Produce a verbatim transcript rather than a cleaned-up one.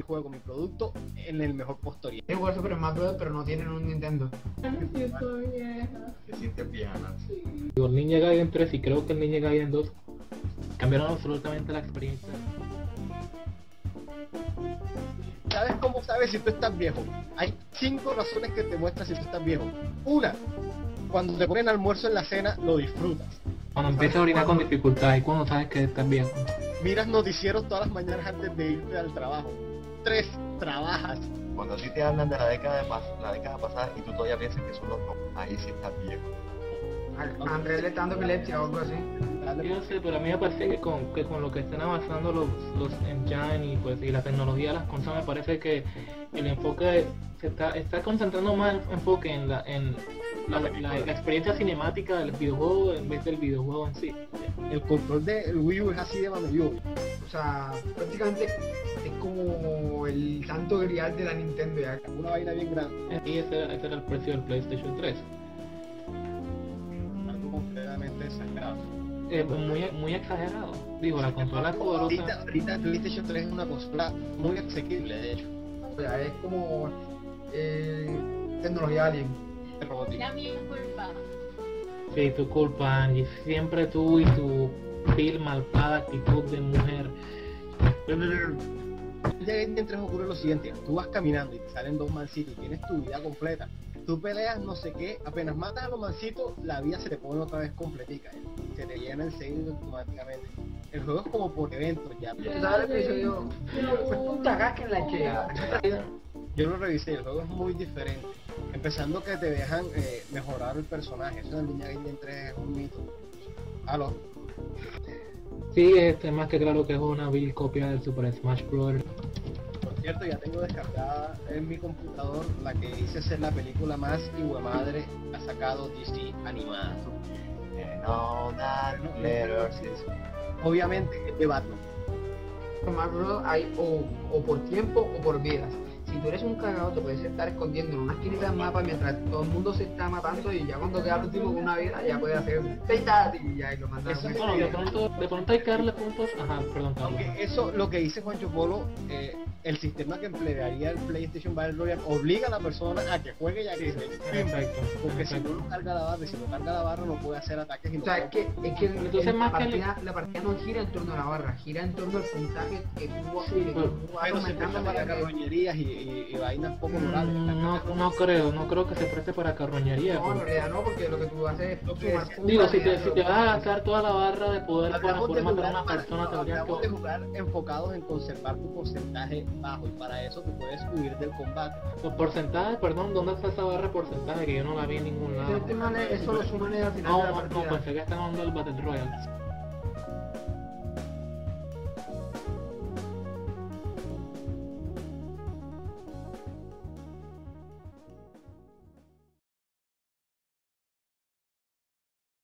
mi juego, mi producto en el mejor postorial. Es igual Super Smash Bros., pero no tienen un Nintendo. Me siento vieja. Te sientes vieja, ¿no? Sí. Digo, Ninja Gaiden tres y creo que el Ninja Gaiden dos cambiaron absolutamente la experiencia. ¿Sabes cómo sabes si tú estás viejo? Hay cinco razones que te muestran si tú estás viejo. Una, cuando te ponen almuerzo en la cena, lo disfrutas. Cuando empiezas a orinar con dificultad y cuando sabes que estás viejo. Miras noticieros todas las mañanas antes de irte al trabajo. Tres, trabajas. Cuando sí te hablan de la década, de pas la década pasada y tú todavía piensas que son los dos, ahí sí estás viejo. A Andrés le está dando epilepsia o algo así. Yo sé, pero a mí me parece que con, que con lo que están avanzando los, los engine y, pues, y la tecnología de las consolas, me parece que el enfoque se está, está concentrando más el enfoque en la, en la, la, la, la experiencia cinemática del videojuego en vez del videojuego en sí. El control del Wii U es así de maravilloso. O sea, prácticamente es como el santo grial de la Nintendo, ya, una vaina bien grande. Y ese, ese era el precio del PlayStation tres. Algo completamente exagerado. Eh, muy, muy exagerado. Digo, la consola es poderosa. Ahorita, ahorita el PlayStation tres es una consola muy asequible, de hecho. O sea, es como eh, tecnología alien, robótica. También es culpa. Sí, tu culpa, Angie. Siempre tú y tu vil, malvada actitud de mujer. Mientras ocurre lo siguiente: tú vas caminando y te salen dos mancitos y tienes tu vida completa. Tú peleas no sé qué, apenas matas a los mancitos, la vida se te pone otra vez completica, ¿eh? Se te llena enseguida automáticamente. El juego es como por eventos ya. Yo lo revisé, el juego es muy diferente. Empezando que te dejan eh, mejorar el personaje, eso en Ninja Gaiden tres es un mito. Aló. Sí, este, más que claro que es una vil copia del Super Smash Bros. Cierto, ya tengo descargada en mi computador la que hice ser la película más hijuemadre que ha sacado D C animada. No, no, letters. Obviamente es de Batman. Hay o, o por tiempo o por vidas. Si tú eres un cagado te puedes estar escondiendo en una esquina del mapa mientras todo el mundo se está matando y ya cuando queda el último con una vida ya puede hacer peitada y ya y lo mandan. Eso, bueno, de pronto, de pronto hay que darle puntos. Ajá, perdón, Carlos. Aunque eso, lo que dice Juancho Polo, eh, el sistema que emplearía el PlayStation Battle Royale obliga a la persona a que juegue y a que sí, se perfecto, porque perfecto. Si no carga la barra, si no carga la barra no puede hacer ataques. Y no, o sea, es que, es que entonces el, más la, partida, que el... la partida no gira en torno a la barra, gira en torno al puntaje que tuvo, sí, que pero, tuvo pero se presta para carroñerías y, y, y vainas poco morales. No, no creo, no creo que se preste para carroñería. No, en realidad no, porque lo que tú haces es... es digo, si te, si te vas a gastar toda la barra de poder para poder matar a una persona, tendrías que jugar enfocados en conservar tu porcentaje bajo, y para eso te puedes huir del combate. Los porcentajes, perdón, ¿dónde está esa barra de porcentaje? Que yo no la vi en ningún lado. Este man, eso lo suman al final. No, de la no, pensé que están hablando del Battle Royale.